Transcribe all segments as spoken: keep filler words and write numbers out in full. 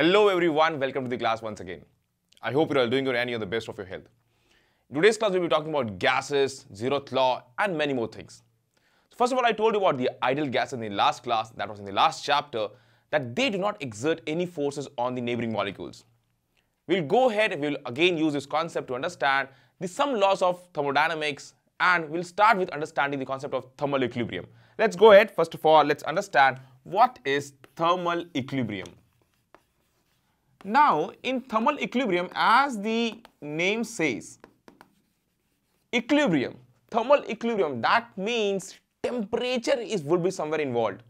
Hello everyone, welcome to the class once again. I hope you're all doing good and you're the best of your health. In today's class, we'll be talking about gases, zeroth law and many more things. So first of all, I told you about the ideal gas in the last class, that was in the last chapter, that they do not exert any forces on the neighboring molecules. We'll go ahead and we'll again use this concept to understand the some laws of thermodynamics, and we'll start with understanding the concept of thermal equilibrium. Let's go ahead, first of all, let's understand what is thermal equilibrium. Now, in thermal equilibrium, as the name says, equilibrium, thermal equilibrium, that means temperature is would be somewhere involved.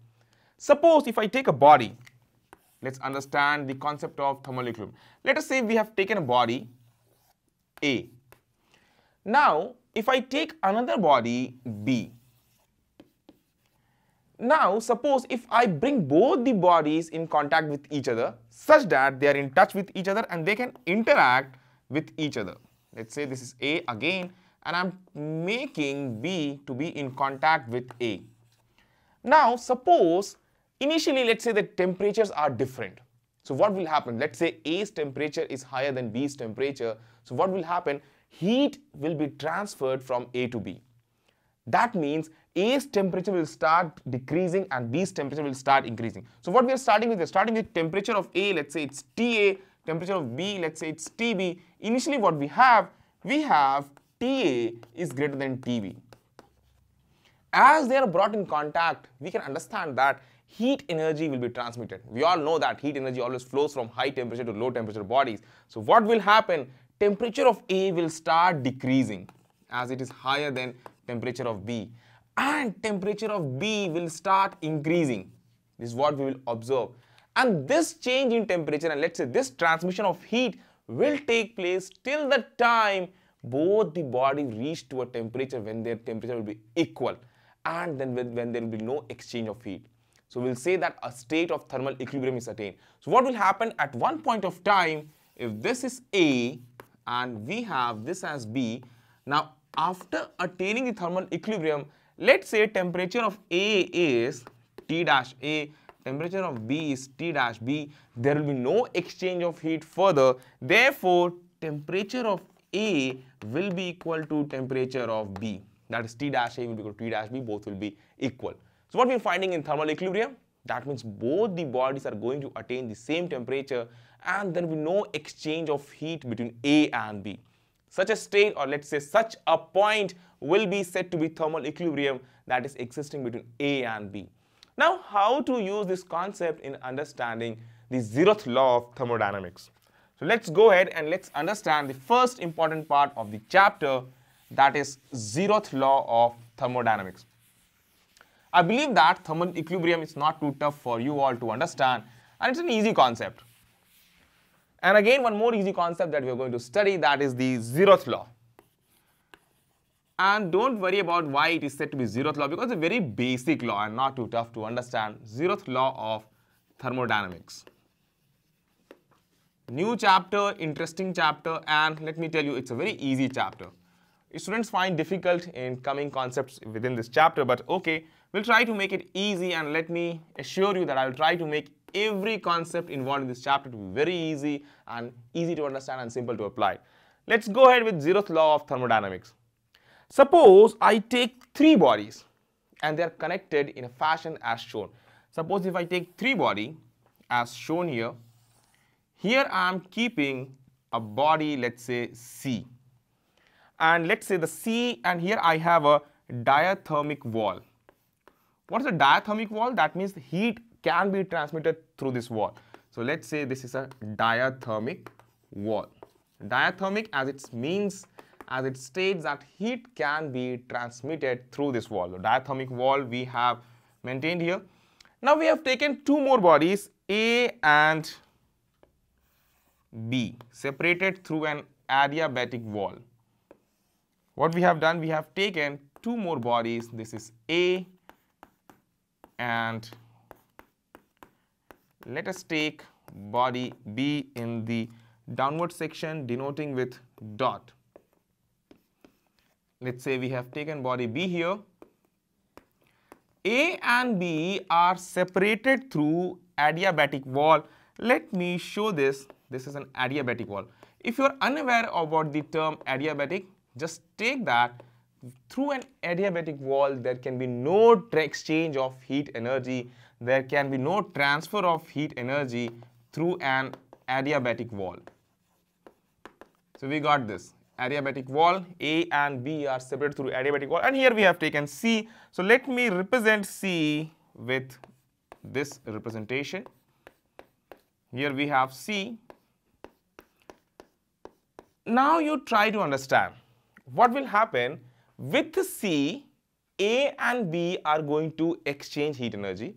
Suppose if I take a body, let's understand the concept of thermal equilibrium. Let us say we have taken a body A. Now, if I take another body B. Now, suppose if I bring both the bodies in contact with each other such that they are in touch with each other and they can interact with each other. Let's say this is A again and I'm making B to be in contact with A. Now, suppose initially let's say the temperatures are different. So what will happen? Let's say A's temperature is higher than B's temperature. So what will happen? Heat will be transferred from A to B. That means A's temperature will start decreasing and B's temperature will start increasing. So what we are starting with, we are starting with temperature of A, let's say it's T A, temperature of B, let's say it's T B. Initially what we have, we have T A is greater than T B. As they are brought in contact, we can understand that heat energy will be transmitted. We all know that heat energy always flows from high temperature to low temperature bodies. So what will happen? Temperature of A will start decreasing as it is higher than temperature of B, and temperature of B will start increasing. This is what we will observe, and this change in temperature and let's say this transmission of heat will take place till the time both the bodies reach to a temperature when their temperature will be equal, and then when, when there will be no exchange of heat. So we'll say that a state of thermal equilibrium is attained. So what will happen at one point of time, if this is A and we have this as B, now after attaining the thermal equilibrium, let's say temperature of A is T dash A, temperature of B is T dash B. There will be no exchange of heat further. Therefore, temperature of A will be equal to temperature of B. That is T dash A will be equal to T dash B. Both will be equal. So what we are finding in thermal equilibrium? That means both the bodies are going to attain the same temperature and there will be no exchange of heat between A and B. Such a state, or let's say such a point, will be said to be thermal equilibrium that is existing between A and B. Now, how to use this concept in understanding the zeroth law of thermodynamics? So let's go ahead and let's understand the first important part of the chapter, that is zeroth law of thermodynamics. I believe that thermal equilibrium is not too tough for you all to understand, and it's an easy concept. And again, one more easy concept that we are going to study, that is the zeroth law. And don't worry about why it is said to be zeroth law, because it's a very basic law and not too tough to understand. Zeroth law of thermodynamics. New chapter, interesting chapter, and let me tell you, it's a very easy chapter. Students find difficult in coming concepts within this chapter, but okay, we'll try to make it easy, and let me assure you that I will try to make every concept involved in this chapter to be very easy and easy to understand and simple to apply. Let's go ahead with zeroth law of thermodynamics. Suppose I take three bodies and they are connected in a fashion as shown. Suppose if I take three body as shown here, here I am keeping a body, let's say C, and let's say the C, and here I have a diathermic wall. What is a diathermic wall? That means the heat can be transmitted through this wall. So let's say this is a diathermic wall. Diathermic, as it means, as it states that heat can be transmitted through this wall. The diathermic wall we have maintained here. Now we have taken two more bodies, A and B, separated through an adiabatic wall. What we have done, we have taken two more bodies. This is A and let us take body B in the downward section, denoting with dot. Let's say we have taken body B here. A and B are separated through adiabatic wall. Let me show this. This is an adiabatic wall. If you are unaware about the term adiabatic, just take that through an adiabatic wall there can be no exchange of heat energy, there can be no transfer of heat energy through an adiabatic wall. So we got this. Adiabatic wall, A and B are separated through adiabatic wall, and here we have taken C. So let me represent C with this representation. Here we have C. Now you try to understand what will happen with C. A and B are going to exchange heat energy.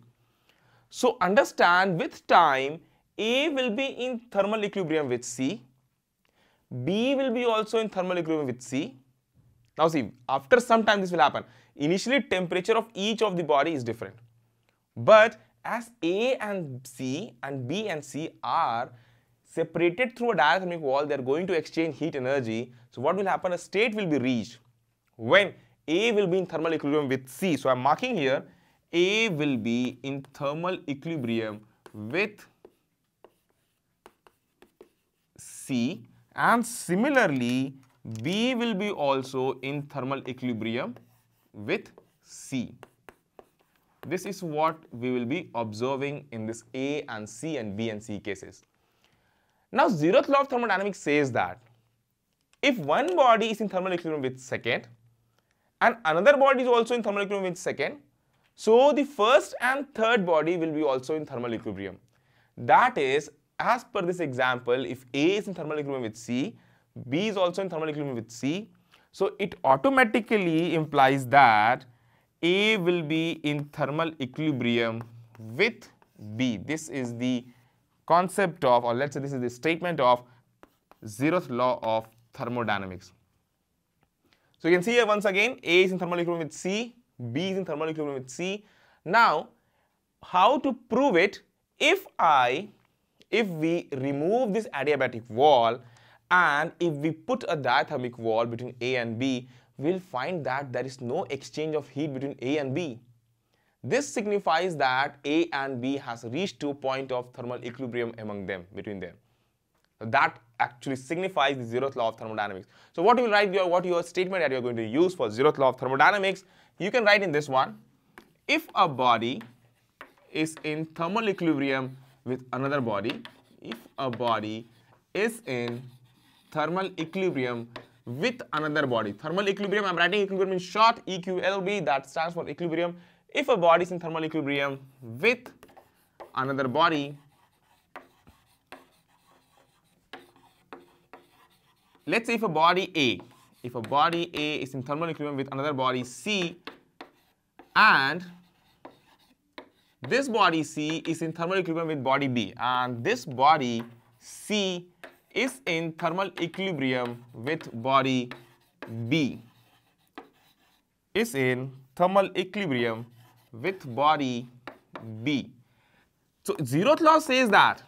So understand, with time A will be in thermal equilibrium with C, B will be also in thermal equilibrium with C. Now see, after some time this will happen. Initially temperature of each of the body is different, but as A and C and B and C are separated through a diathermic wall, they are going to exchange heat energy. So what will happen? A state will be reached when A will be in thermal equilibrium with C. So I am marking here, A will be in thermal equilibrium with C, and similarly B will be also in thermal equilibrium with C. This is what we will be observing in this A and C and B and C cases. Now, zeroth law of thermodynamics says that if one body is in thermal equilibrium with second and another body is also in thermal equilibrium with second, so the first and third body will be also in thermal equilibrium. That is, as per this example, if A is in thermal equilibrium with C, B is also in thermal equilibrium with C, so it automatically implies that A will be in thermal equilibrium with B. This is the concept of, or let's say this is the statement of, zeroth law of thermodynamics. So you can see here once again, A is in thermal equilibrium with C, B is in thermal equilibrium with C. Now, how to prove it? If I, if we remove this adiabatic wall and if we put a diathermic wall between A and B, we'll find that there is no exchange of heat between A and B. This signifies that A and B has reached to a point of thermal equilibrium among them, between them. So that actually signifies the zeroth law of thermodynamics. So what you write, your, what your statement that you are going to use for zeroth law of thermodynamics, you can write in this one. If a body is in thermal equilibrium with another body, if a body is in thermal equilibrium with another body. Thermal equilibrium, I'm writing equilibrium in short, E Q L B, that stands for equilibrium. If a body is in thermal equilibrium with another body, let's say if a body A, if a body A is in thermal equilibrium with another body C, and this body C is in thermal equilibrium with body B, and this body C is in thermal equilibrium with body B, is in thermal equilibrium with body B. So zeroth law says that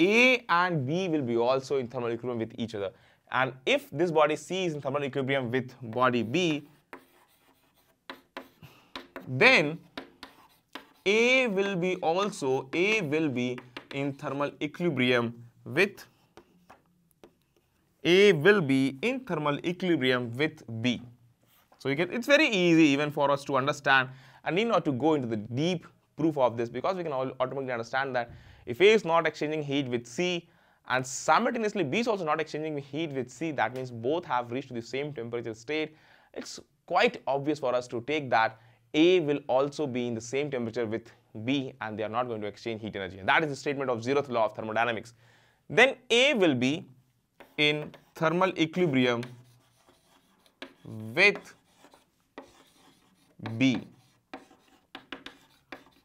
A and B will be also in thermal equilibrium with each other, and if this body C is in thermal equilibrium with body B, then A will be also, A will be in thermal equilibrium with A will be in thermal equilibrium with B. So you get, it's very easy even for us to understand, and need not to go into the deep proof of this, because we can all automatically understand that if A is not exchanging heat with C and simultaneously B is also not exchanging heat with C, that means both have reached the same temperature state. It's quite obvious for us to take that A will also be in the same temperature with B, and they are not going to exchange heat energy. And that is the statement of zeroth law of thermodynamics. Then A will be in thermal equilibrium with B.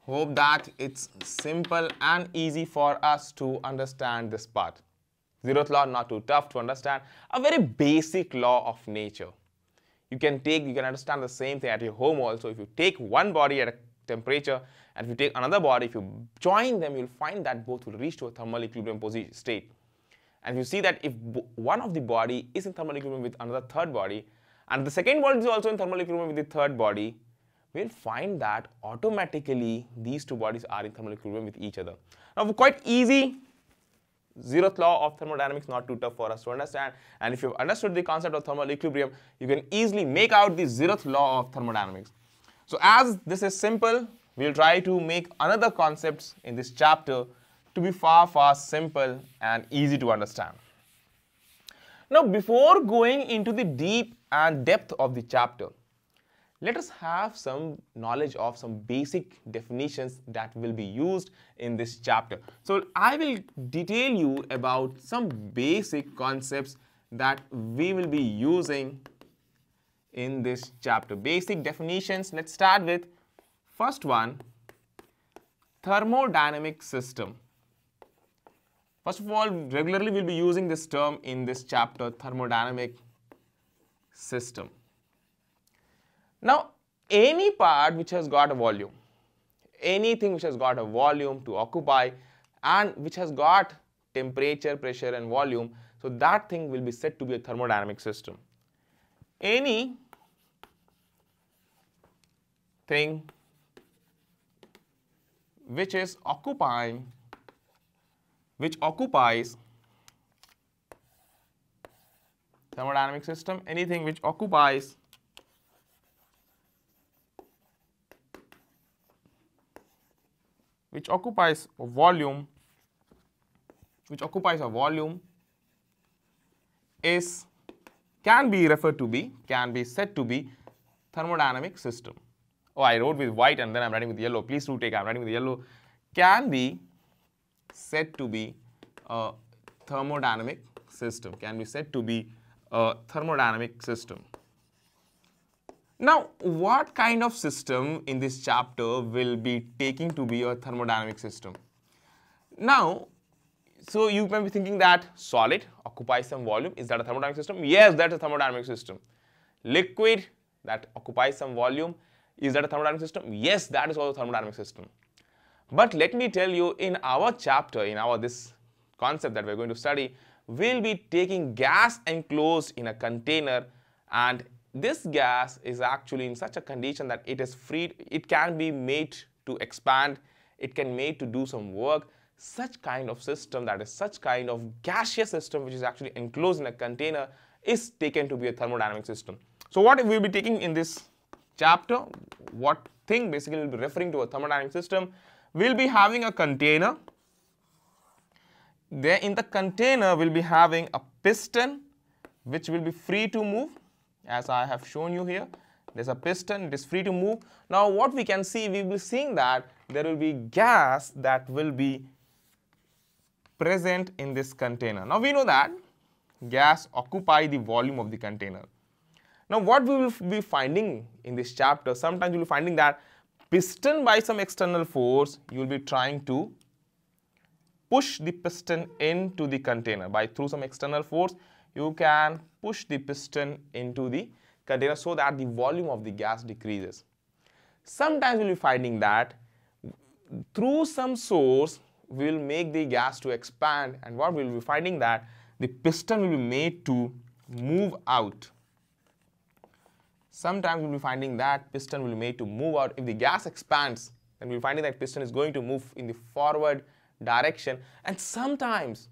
Hope that it's simple and easy for us to understand this part. Zeroth law, not too tough to understand, a very basic law of nature. You can take, you can understand the same thing at your home also. If you take one body at a temperature and if you take another body, if you join them, you'll find that both will reach to a thermal equilibrium position state. And you see that if one of the body is in thermal equilibrium with another third body, and the second body is also in thermal equilibrium with the third body, we'll find that automatically these two bodies are in thermal equilibrium with each other. Now, quite easy zeroth law of thermodynamics not too tough for us to understand, and if you've understood the concept of thermal equilibrium, you can easily make out the zeroth law of thermodynamics. So as this is simple, we'll try to make another concepts in this chapter to be far, far simple and easy to understand. Now, before going into the deep and depth of the chapter, let us have some knowledge of some basic definitions that will be used in this chapter. So I will detail you about some basic concepts that we will be using in this chapter. Basic definitions, let's start with first one, thermodynamic system. First of all, regularly we'll be using this term in this chapter, thermodynamic system. Now, any part which has got a volume, anything which has got a volume to occupy and which has got temperature, pressure and volume, so that thing will be said to be a thermodynamic system. Any thing which is occupying, which occupies thermodynamic system, anything which occupies which occupies a volume, which occupies a volume is, can be referred to be, can be said to be thermodynamic system. Oh, I wrote with white and then I'm writing with yellow. Please do take, I'm writing with yellow. Can be said to be a thermodynamic system, can be said to be a thermodynamic system. Now, what kind of system in this chapter will be taking to be a thermodynamic system? Now, so you may be thinking that solid occupies some volume. Is that a thermodynamic system? Yes, that's a thermodynamic system. Liquid that occupies some volume. Is that a thermodynamic system? Yes, that is also a thermodynamic system. But let me tell you, in our chapter, in our this concept that we're going to study, we'll be taking gas enclosed in a container, and this gas is actually in such a condition that it is free, it can be made to expand, it can be made to do some work. Such kind of system, that is such kind of gaseous system which is actually enclosed in a container, is taken to be a thermodynamic system. So what we'll be taking in this chapter, what thing basically will be referring to a thermodynamic system, we'll be having a container. There in the container we'll be having a piston which will be free to move. As I have shown you here, there's a piston, it is free to move. Now what we can see, we will be seeing that there will be gas that will be present in this container. Now we know that gas occupy the volume of the container. Now what we will be finding in this chapter, sometimes you will be finding that piston by some external force, you will be trying to push the piston into the container. By through some external force, you can push the piston into the container so that the volume of the gas decreases. Sometimes we will be finding that through some source we will make the gas to expand, and what we will be finding that the piston will be made to move out. Sometimes we will be finding that piston will be made to move out. If the gas expands, then we will be finding that piston is going to move in the forward direction, and sometimes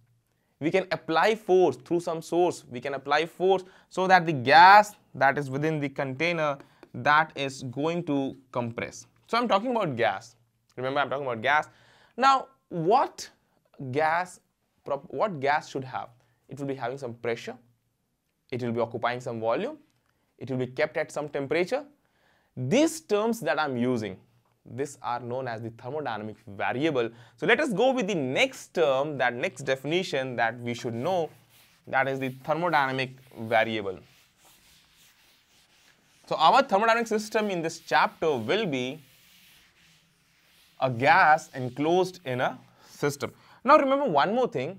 we can apply force through some source, we can apply force so that the gas that is within the container that is going to compress. So I'm talking about gas. Remember, I'm talking about gas. Now what gas, what gas should have? It will be having some pressure, it will be occupying some volume, it will be kept at some temperature. These terms that I'm using, these are known as the thermodynamic variable. So let us go with the next term, that next definition that we should know, that is the thermodynamic variable. So our thermodynamic system in this chapter will be a gas enclosed in a system. Now remember one more thing,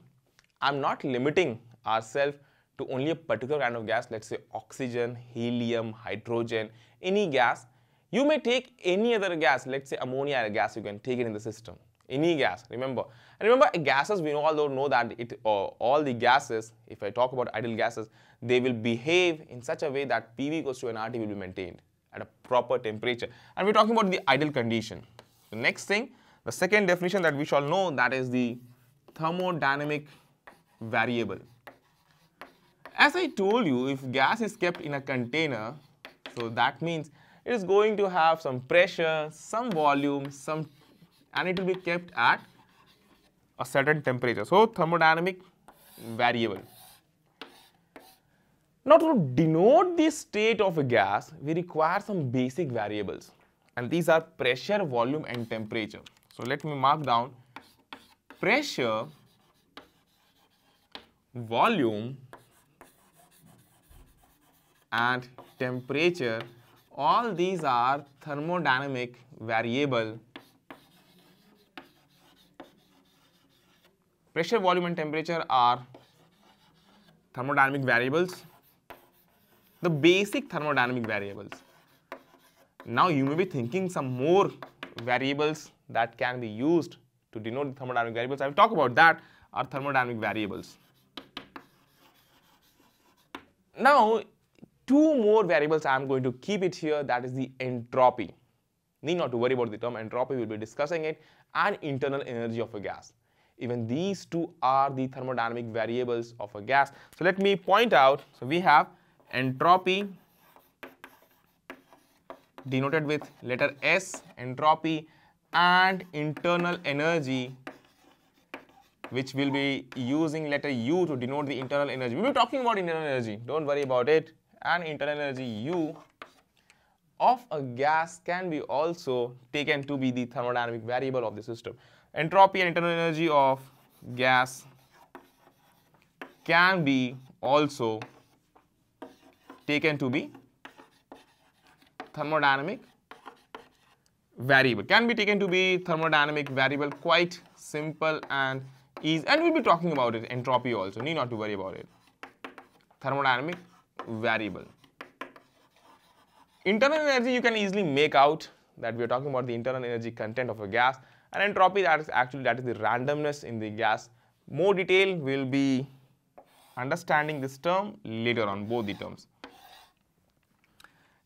I'm not limiting ourselves to only a particular kind of gas, let's say oxygen, helium, hydrogen, any gas. You may take any other gas, let's say ammonia gas, you can take it in the system, any gas, remember. And remember, gases, we all know that it, uh, all the gases, if I talk about ideal gases, they will behave in such a way that P V equals to N R T will be maintained at a proper temperature. And we're talking about the ideal condition. The next thing, the second definition that we shall know, that is the thermodynamic variable. As I told you, if gas is kept in a container, so that means it is going to have some pressure, some volume, some, and it will be kept at a certain temperature. So, thermodynamic variable. Now, to denote the state of a gas, we require some basic variables, and these are pressure, volume, and temperature. So, let me mark down pressure, volume, and temperature. All these are thermodynamic variable. Pressure, volume, and temperature are thermodynamic variables, the basic thermodynamic variables. Now you may be thinking some more variables that can be used to denote the thermodynamic variables. I will talk about that, are thermodynamic variables. Now, two more variables I am going to keep it here, that is the entropy. Need not to worry about the term entropy, we will be discussing it, and internal energy of a gas. Even these two are the thermodynamic variables of a gas. So let me point out, so we have entropy denoted with letter S, entropy, and internal energy, which will be using letter U to denote the internal energy. We will be talking about internal energy, don't worry about it. And internal energy U of a gas can be also taken to be the thermodynamic variable of the system. Entropy and internal energy of gas can be also taken to be thermodynamic variable. Can be taken to be thermodynamic variable, quite simple and easy. And we'll be talking about it, entropy also, need not to worry about it. Thermodynamic variable. Internal energy you can easily make out that we are talking about the internal energy content of a gas, and entropy, that is actually that is the randomness in the gas. More detail, we'll be understanding this term later on, both the terms.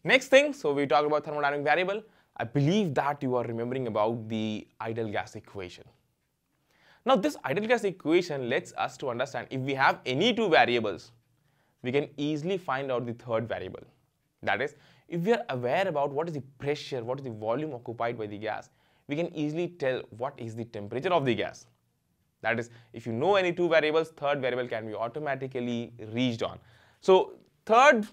Next thing, so we talked about thermodynamic variable. I believe that you are remembering about the ideal gas equation. Now this ideal gas equation lets us to understand if we have any two variables, we can easily find out the third variable. That is, if we are aware about what is the pressure, what is the volume occupied by the gas, we can easily tell what is the temperature of the gas. That is, if you know any two variables, third variable can be automatically reached on. So, third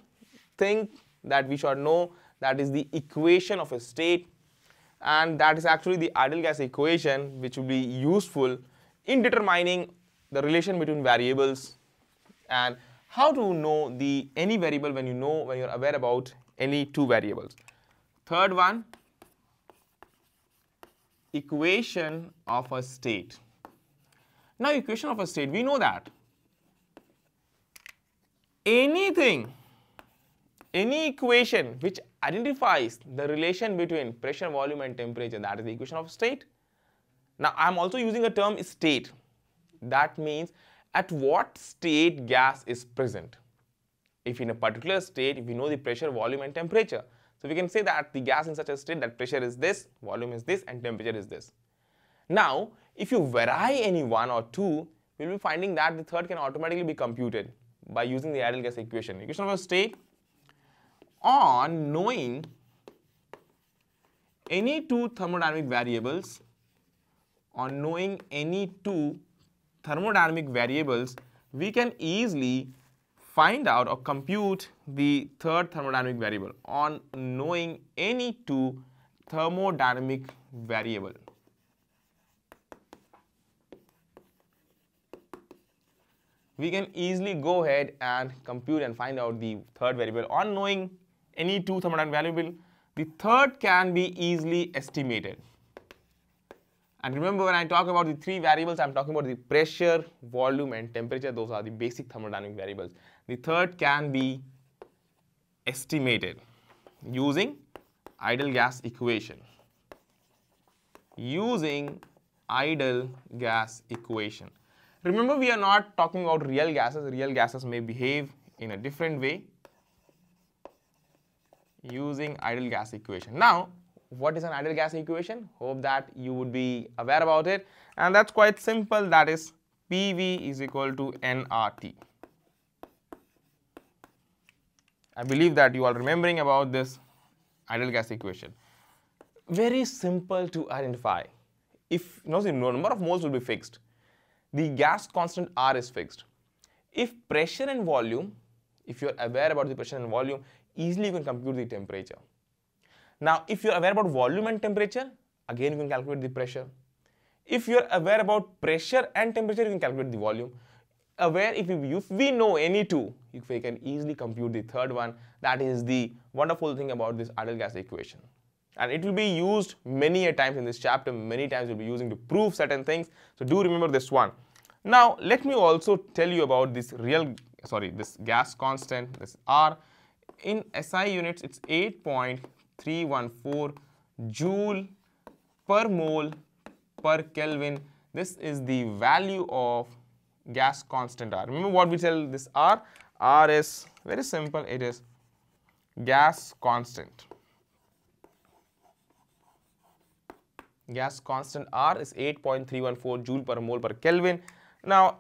thing that we should know, that is the equation of a state, and that is actually the ideal gas equation, which will be useful in determining the relation between variables and how to know the any variable when you know, when you're aware about any two variables. Third one, equation of a state. Now equation of a state, we know that anything, any equation which identifies the relation between pressure, volume, and temperature, that is the equation of state. Now I'm also using a term state. That means at what state gas is present. If in a particular state, if we know the pressure, volume, and temperature, so we can say that the gas in such a state that pressure is this, volume is this, and temperature is this. Now, if you vary any one or two, we will be finding that the third can automatically be computed by using the ideal gas equation. Equation of a state on knowing any two thermodynamic variables, on knowing any two thermodynamic variables, we can easily find out or compute the third thermodynamic variable on knowing any two thermodynamic variable. We can easily go ahead and compute and find out the third variable on knowing any two thermodynamic variable. The third can be easily estimated. And remember, when I talk about the three variables, I'm talking about the pressure, volume, and temperature. Those are the basic thermodynamic variables. The third can be estimated using ideal gas equation. Using ideal gas equation. Remember, we are not talking about real gases. Real gases may behave in a different way. Using ideal gas equation. Now, what is an ideal gas equation? Hope that you would be aware about it, and that's quite simple. That is P V is equal to N R T. I believe that you are remembering about this ideal gas equation. Very simple to identify. If no, the number of moles will be fixed. The gas constant R is fixed. If pressure and volume, if you are aware about the pressure and volume, easily you can compute the temperature. Now, if you are aware about volume and temperature, again you can calculate the pressure. If you are aware about pressure and temperature, you can calculate the volume. Aware, if we, if we know any two, we can easily compute the third one. That is the wonderful thing about this ideal gas equation. And it will be used many a times in this chapter, many times we will be using to prove certain things. So do remember this one. Now, let me also tell you about this real, sorry, this gas constant, this R. In S I units, it's eight point three one four joule per mole per Kelvin. This is the value of gas constant R. Remember what we tell this R? R is very simple, it is gas constant. Gas constant R is eight point three one four joule per mole per Kelvin. Now,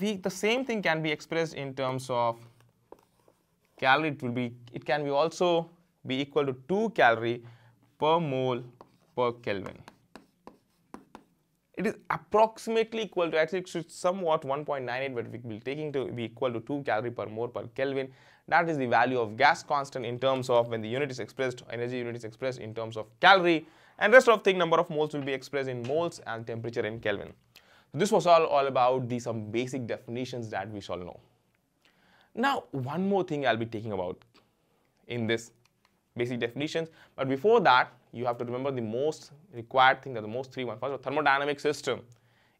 we, the same thing can be expressed in terms of calorie. It will be, it can be also be equal to two calorie per mole per Kelvin. It is approximately equal to, actually it's somewhat one point nine eight, but we will taking to be equal to two calorie per mole per Kelvin. That is the value of gas constant in terms of when the unit is expressed, energy unit is expressed in terms of calorie, and rest of thing number of moles will be expressed in moles and temperature in Kelvin. So this was all, all about the some basic definitions that we shall know. Now, one more thing I'll be taking about in this basic definitions, but before that, you have to remember the most required thing, that the most three one first, thermodynamic system.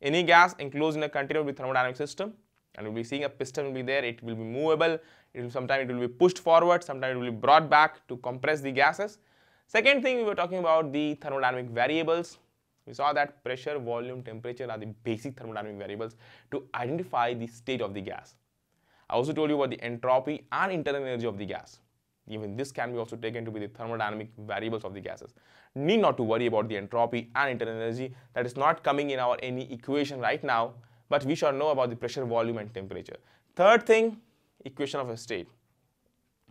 Any gas enclosed in a container will be thermodynamic system, and we'll be seeing a piston will be there. It will be movable. It will sometimes it will be pushed forward, sometimes it will be brought back to compress the gases. Second thing, we were talking about the thermodynamic variables. We saw that pressure, volume, temperature are the basic thermodynamic variables to identify the state of the gas. I also told you about the entropy and internal energy of the gas. Even this can be also taken to be the thermodynamic variables of the gases. Need not to worry about the entropy and internal energy. That is not coming in our any equation right now, but we shall know about the pressure, volume and temperature. Third thing, equation of a state.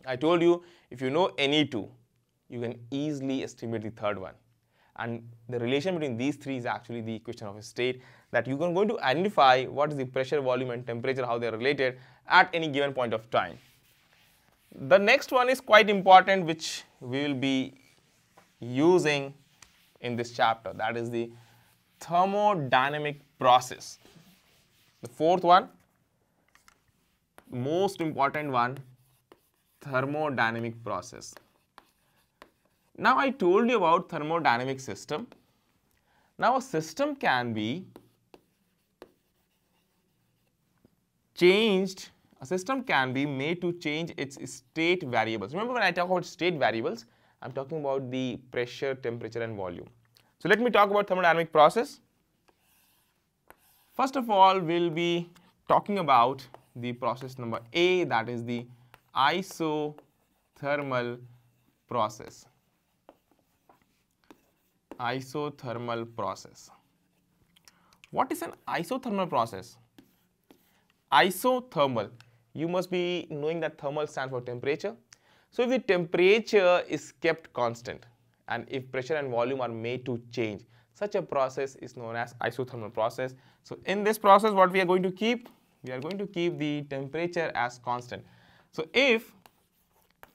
I told you, if you know any two, you can easily estimate the third one. And the relation between these three is actually the equation of a state, that you can going to identify what is the pressure, volume and temperature, how they are related at any given point of time. The next one is quite important, which we will be using in this chapter, that is the thermodynamic process. The fourth one, most important one, thermodynamic process. Now, I told you about thermodynamic system. Now, a system can be changed. A system can be made to change its state variables. Remember, when I talk about state variables, I'm talking about the pressure, temperature, and volume. So let me talk about thermodynamic process. First of all, we'll be talking about the process number A, that is the isothermal process. Isothermal process. What is an isothermal process? Isothermal. You must be knowing that thermal stands for temperature. So if the temperature is kept constant and if pressure and volume are made to change, such a process is known as isothermal process. So in this process, what we are going to keep? We are going to keep the temperature as constant. So if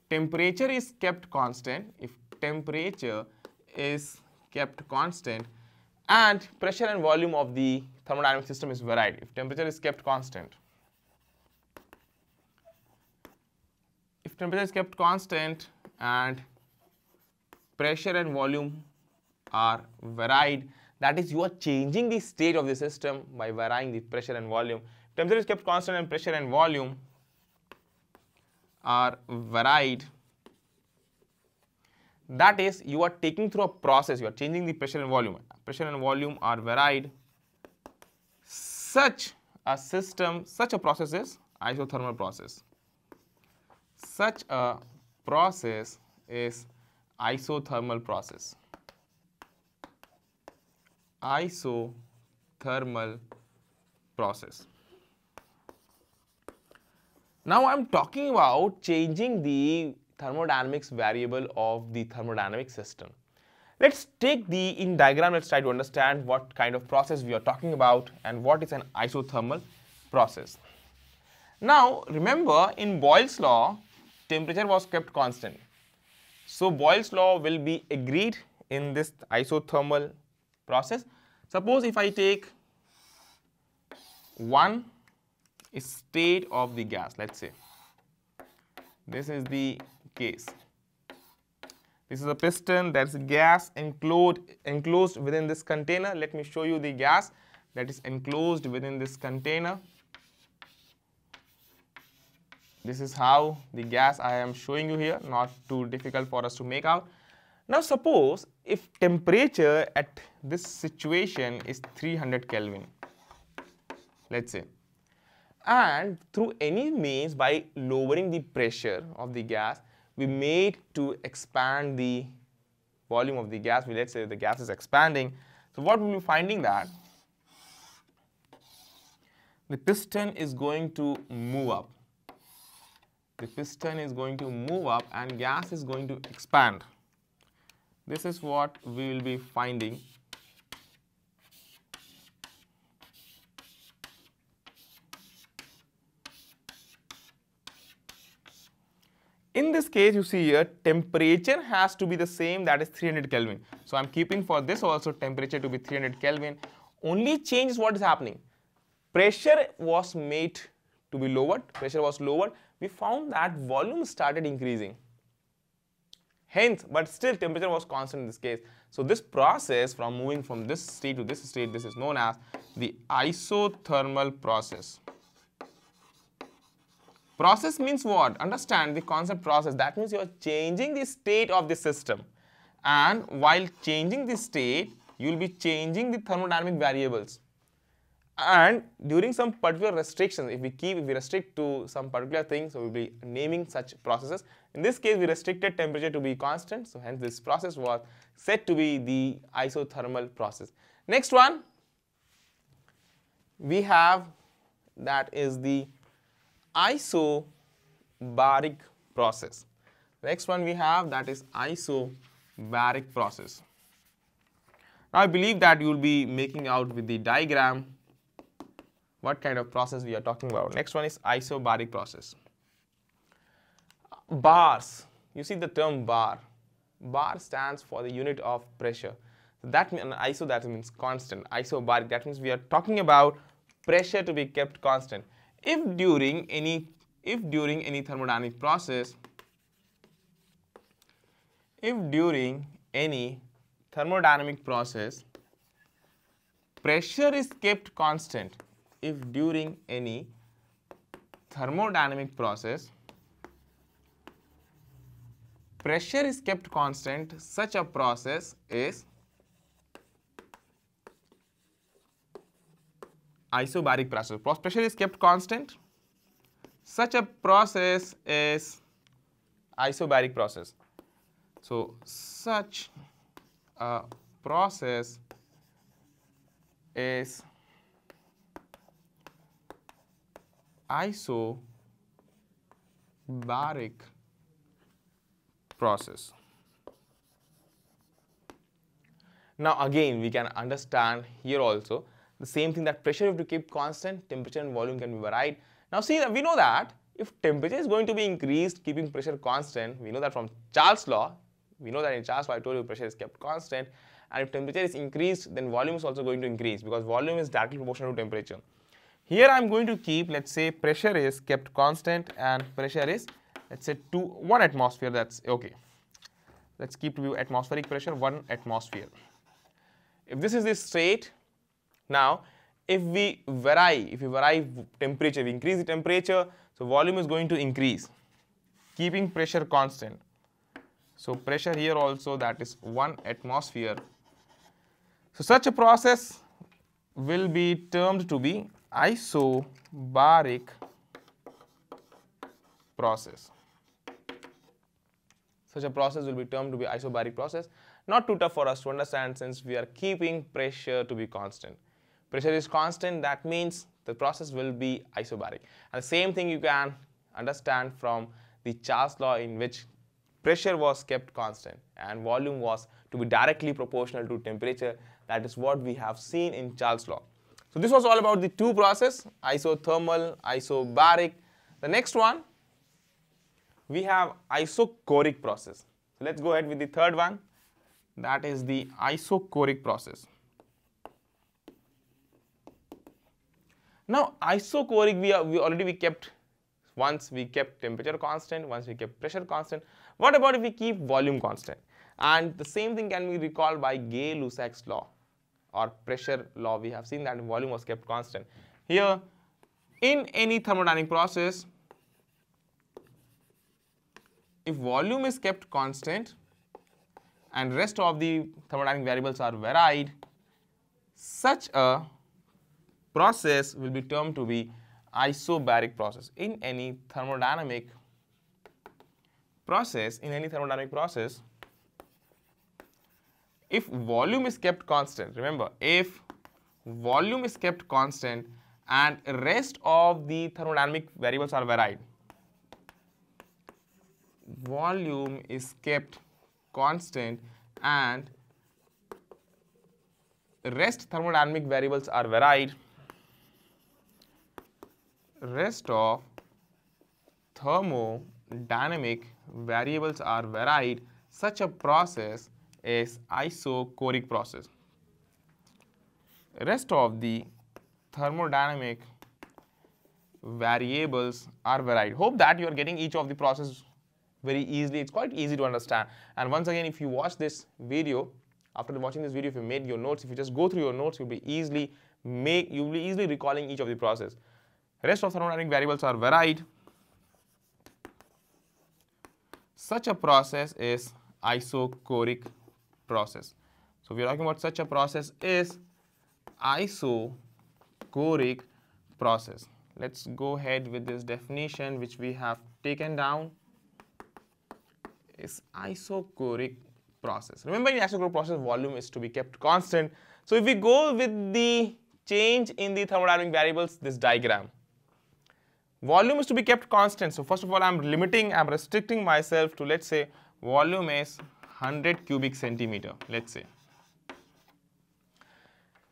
temperature is kept constant, if temperature is kept constant and pressure and volume of the thermodynamic system is varied, if temperature is kept constant, if temperature is kept constant and pressure and volume are varied, that is, you are changing the state of the system by varying the pressure and volume. If temperature is kept constant and pressure and volume are varied, that is, you are taking through a process, you are changing the pressure and volume. Pressure and volume are varied. Such a system, such a process is isothermal process. Such a process is isothermal process. Isothermal process. Now I'm talking about changing the thermodynamics variable of the thermodynamic system. Let's take the in diagram, let's try to understand what kind of process we are talking about and what is an isothermal process. Now remember, in Boyle's law, temperature was kept constant. So Boyle's law will be agreed in this isothermal process. Suppose if I take one state of the gas, let's say this is the case. This is a piston, that's gas enclosed enclosed within this container. Let me show you the gas that is enclosed within this container. This is how the gas I am showing you here, not too difficult for us to make out. Now suppose if temperature at this situation is three hundred Kelvin, let's say, and through any means by lowering the pressure of the gas, we made to expand the volume of the gas. We let's say the gas is expanding. So what we'll be finding that the piston is going to move up. The piston is going to move up and gas is going to expand. This is what we will be finding. In this case, you see here, temperature has to be the same, that is three hundred Kelvin. So I'm keeping for this also temperature to be three hundred Kelvin. Only change is what is happening. Pressure was made to be lowered. Pressure was lowered. We found that volume started increasing. Hence, but still temperature was constant in this case. So this process from moving from this state to this state, this is known as the isothermal process. Process means what? Understand the concept process. That means you are changing the state of the system, and while changing the state, you will be changing the thermodynamic variables. And during some particular restrictions, if we keep, if we restrict to some particular thing, so we will be naming such processes. In this case, we restricted temperature to be constant, so hence this process was said to be the isothermal process. Next one we have, that is the isobaric process. Next one we have, that is isobaric process. Now I believe that you will be making out with the diagram what kind of process we are talking about. Next one is isobaric process. Bars, you see the term bar. Bar stands for the unit of pressure. So that means an iso, that means constant. Isobaric, that means we are talking about pressure to be kept constant. If during any, if during any thermodynamic process, if during any thermodynamic process, pressure is kept constant, if during any thermodynamic process, pressure is kept constant, such a process is isobaric process. Pressure is kept constant. Such a process is isobaric process. So such a process is isobaric process. Now again, we can understand here also the same thing, that pressure you have to keep constant, temperature and volume can be varied. Now see, we know that if temperature is going to be increased, keeping pressure constant, we know that from Charles' law, we know that in Charles' law I told you pressure is kept constant, and if temperature is increased, then volume is also going to increase because volume is directly proportional to temperature. Here I am going to keep, let's say pressure is kept constant and pressure is, let's say two, one atmosphere, that's okay. Let's keep to atmospheric pressure, one atmosphere. If this is the state, now, if we vary, if we vary temperature, we increase the temperature, so volume is going to increase, keeping pressure constant. So pressure here also, that is one atmosphere. So such a process will be termed to be isobaric process. Such a process will be termed to be isobaric process. Not too tough for us to understand, since we are keeping pressure to be constant. pressure is constant, that means the process will be isobaric. And the same thing you can understand from the Charles law, in which pressure was kept constant and volume was to be directly proportional to temperature. That is what we have seen in Charles law. So this was all about the two processes, isothermal, isobaric. The next one, we have isochoric process. So let's go ahead with the third one, that is the isochoric process. Now isochoric, we, are, we already we kept, once we kept temperature constant, once we kept pressure constant. What about if we keep volume constant? And the same thing can be recalled by Gay-Lussac's law or pressure law. We have seen that volume was kept constant. Here, in any thermodynamic process, if volume is kept constant and rest of the thermodynamic variables are varied, such a process will be termed to be isobaric process. In any thermodynamic process, in any thermodynamic process, if volume is kept constant, remember, if volume is kept constant and rest of the thermodynamic variables are varied, volume is kept constant and rest thermodynamic variables are varied, rest of thermodynamic variables are varied, such a process is isochoric process. Rest of the thermodynamic variables are varied. Hope that you are getting each of the process very easily. It's quite easy to understand. And once again, if you watch this video, after watching this video, if you made your notes, if you just go through your notes, you'll be easily make you'll be easily recalling each of the process. Rest of thermodynamic variables are varied. Such a process is isochoric process. So we are talking about such a process is isochoric process. Let's go ahead with this definition which we have taken down. Is isochoric process. Remember, in isochoric process, volume is to be kept constant. So if we go with the change in the thermodynamic variables, this diagram, volume is to be kept constant. So first of all, I'm limiting, I'm restricting myself to, let's say, volume is one hundred cubic centimeter, let's say.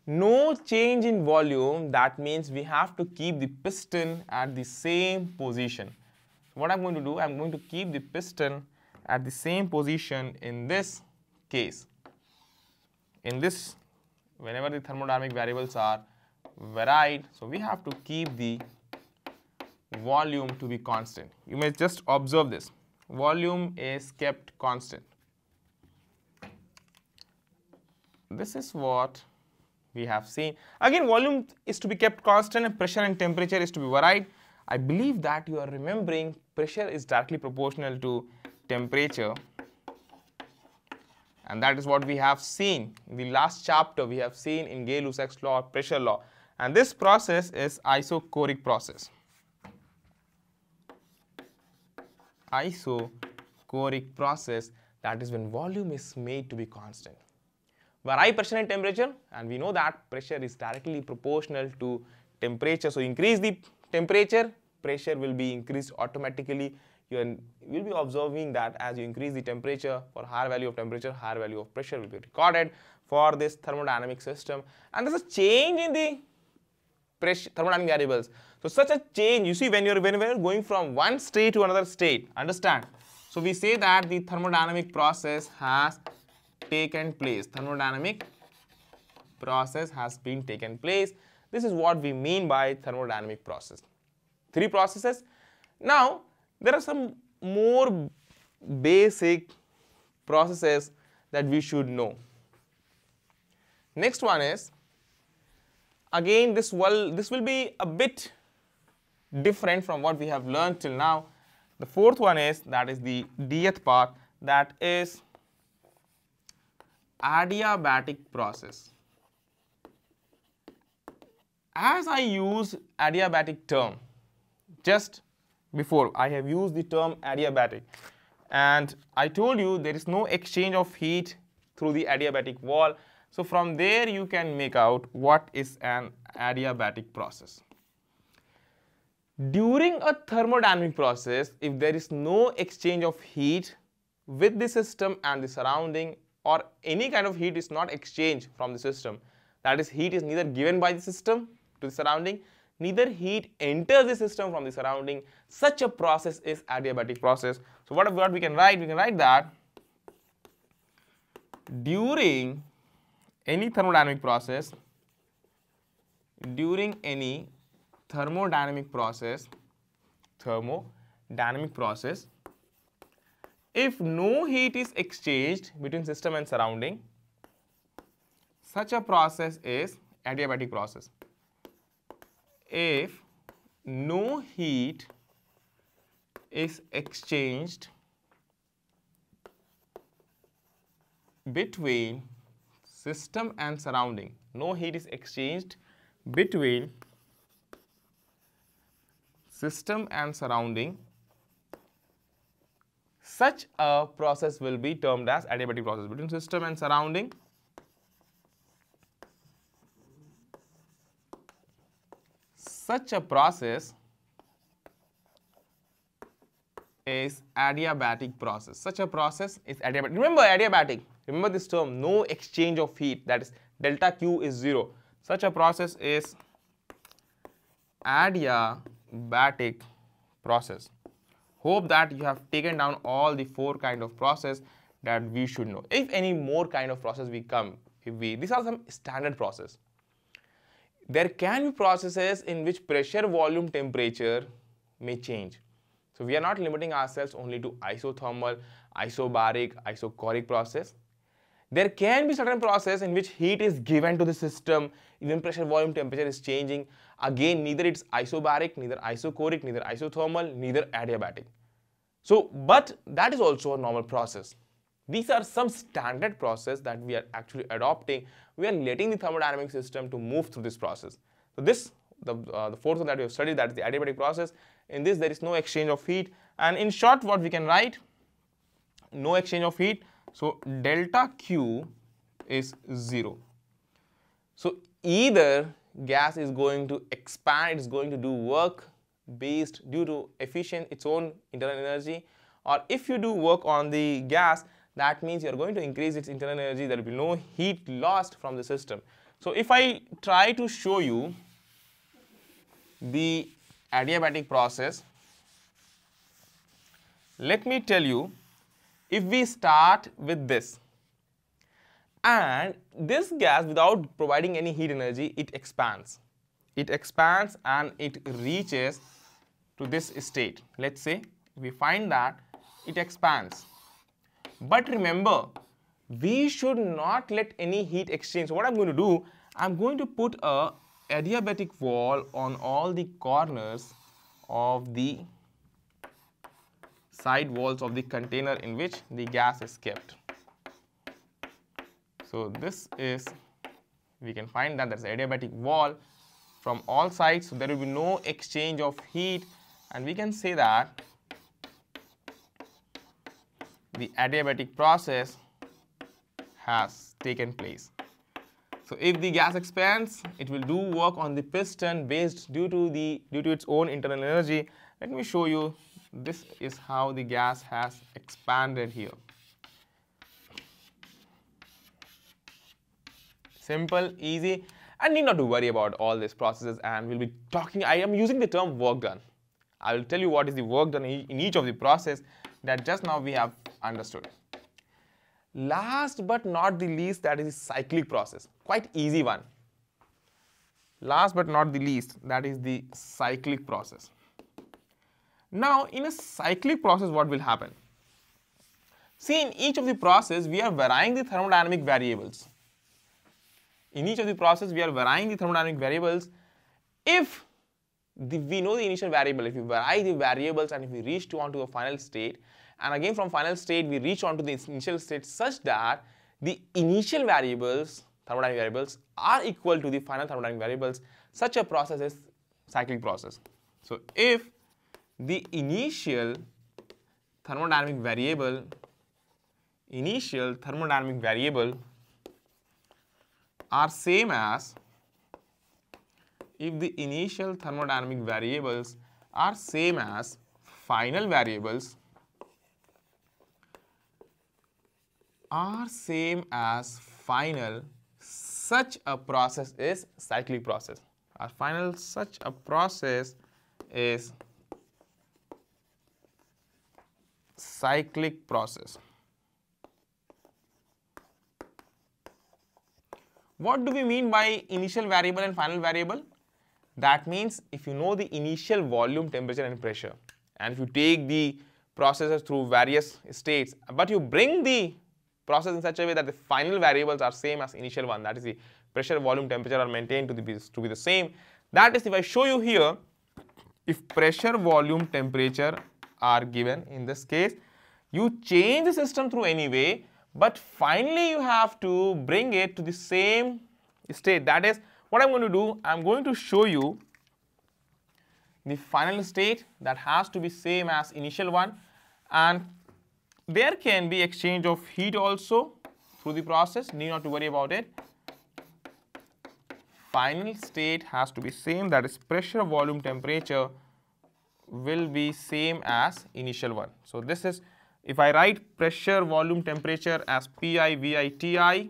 No change in volume, that means we have to keep the piston at the same position. So what I'm going to do, I'm going to keep the piston at the same position in this case. In this, whenever the thermodynamic variables are varied, so we have to keep the volume to be constant. You may just observe this. Volume is kept constant. This is what we have seen. Again, volume is to be kept constant and pressure and temperature is to be varied. I believe that you are remembering pressure is directly proportional to temperature, and that is what we have seen in the last chapter. We have seen in Gay-Lussac's law, pressure law, and this process is isochoric process. Isochoric process, that is when volume is made to be constant. Vary pressure and temperature, and we know that pressure is directly proportional to temperature. So increase the temperature, pressure will be increased automatically. You will be observing that as you increase the temperature, for higher value of temperature, higher value of pressure will be recorded for this thermodynamic system. And there's a change in the pressure, thermodynamic variables. So such a change, you see, when you're when we're going from one state to another state, understand? So we say that the thermodynamic process has taken place. Thermodynamic process has been taken place. This is what we mean by thermodynamic process. Three processes. Now, there are some more basic processes that we should know. Next one is, again, this will, this will be a bit different from what we have learned till now. The fourth one is, that is the Dth part, that is adiabatic process. As I use adiabatic term, just before I have used the term adiabatic, and I told you there is no exchange of heat through the adiabatic wall, So from there you can make out what is an adiabatic process. During a thermodynamic process, if there is no exchange of heat with the system and the surrounding, or any kind of heat is not exchanged from the system, that is, heat is neither given by the system to the surrounding, neither heat enters the system from the surrounding, such a process is adiabatic process. So what, what we can write? We can write that during any thermodynamic process, during any thermodynamic process, thermodynamic process, if no heat is exchanged between system and surrounding, such a process is adiabatic process. If no heat is exchanged between system and surrounding, no heat is exchanged between system and surrounding, such a process will be termed as adiabatic process. Between system and surrounding, such a process is adiabatic process. Such a process is adiabatic. Remember adiabatic. Remember this term, no exchange of heat, that is delta Q is zero. Such a process is adiabatic process. Hope that you have taken down all the four kind of process that we should know. If any more kind of process we come, if we, these are some standard process. There can be processes in which pressure, volume, temperature may change. So we are not limiting ourselves only to isothermal, isobaric, isochoric process. There can be certain process in which heat is given to the system, even pressure, volume, temperature is changing. Again, neither it's isobaric, neither isochoric, neither isothermal, neither adiabatic. So, but that is also a normal process. These are some standard process that we are actually adopting. We are letting the thermodynamic system to move through this process. So this, the, uh, the fourth one that we have studied, that is the adiabatic process. In this, there is no exchange of heat. And in short, what we can write? No exchange of heat. So delta Q is zero. So either gas is going to expand, it's going to do work based due to efficient its own internal energy, or if you do work on the gas, that means you're going to increase its internal energy. There will be no heat lost from the system. So if I try to show you the adiabatic process, let me tell you, if we start with this, and this gas, without providing any heat energy, it expands. It expands and it reaches to this state. Let's say we find that it expands. But remember, we should not let any heat exchange. So what I'm going to do, I'm going to put a adiabatic wall on all the corners of the side walls of the container in which the gas is kept. So this is, we can find that there's an adiabatic wall from all sides, so there will be no exchange of heat, and we can say that the adiabatic process has taken place. So if the gas expands, it will do work on the piston based due to the due to its own internal energy. Let me show you. This is how the gas has expanded here. Simple, easy, and need not to worry about all these processes, and we'll be talking, I am using the term work done. I will tell you what is the work done in each of the process that just now we have understood. Last but not the least, that is the cyclic process, quite easy one. Last but not the least, that is the cyclic process. Now, in a cyclic process, what will happen? See, in each of the process, we are varying the thermodynamic variables. In each of the process, we are varying the thermodynamic variables. If the, we know the initial variable, if we vary the variables and if we reach to onto a final state, and again from final state, we reach onto the initial state such that the initial variables, thermodynamic variables, are equal to the final thermodynamic variables, such a process is cyclic process. So, if the initial thermodynamic variable, initial thermodynamic variable are same as if the initial thermodynamic variables are same as final variables are same as final such a process is cyclic process. Our final such a process is cyclic process. What do we mean by initial variable and final variable? That means if you know the initial volume, temperature and pressure, and if you take the processes through various states, but you bring the process in such a way that the final variables are same as initial one, that is the pressure, volume, temperature are maintained to, the, to be the same. That is, if I show you here, if pressure, volume, temperature are given in this case, you change the system through any way, but finally you have to bring it to the same state. That is what I'm going to do. I'm going to show you the final state that has to be same as initial one, and there can be exchange of heat also through the process, need not to worry about it. Final state has to be same, that is pressure, volume, temperature will be same as initial one. So this is, if I write pressure, volume, temperature as P I, V I, T I,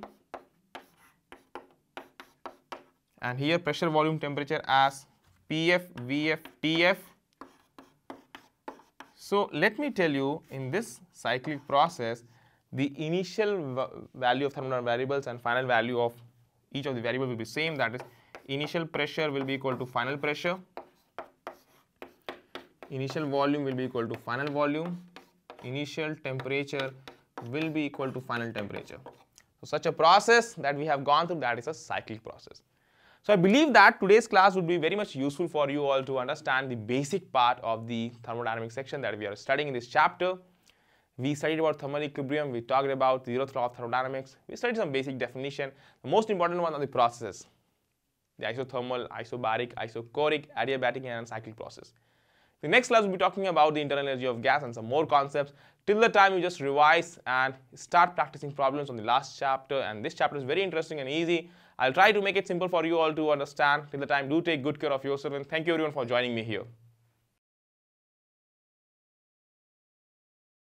and here pressure, volume, temperature as P F, V F, T F. So let me tell you, in this cyclic process, the initial value of thermodynamic variables and final value of each of the variable will be same. That is, initial pressure will be equal to final pressure, initial volume will be equal to final volume, initial temperature will be equal to final temperature. So such a process that we have gone through, that is a cyclic process. So I believe that today's class would be very much useful for you all to understand the basic part of the thermodynamics section that we are studying in this chapter. We studied about thermal equilibrium, we talked about the zeroth law of thermodynamics, we studied some basic definition, the most important one are the processes, the isothermal, isobaric, isochoric, adiabatic and cyclic process. The next class will be talking about the internal energy of gas and some more concepts. Till the time, you just revise and start practicing problems on the last chapter, and this chapter is very interesting and easy. I'll try to make it simple for you all to understand. Till the time, do take good care of yourself, and thank you everyone for joining me here.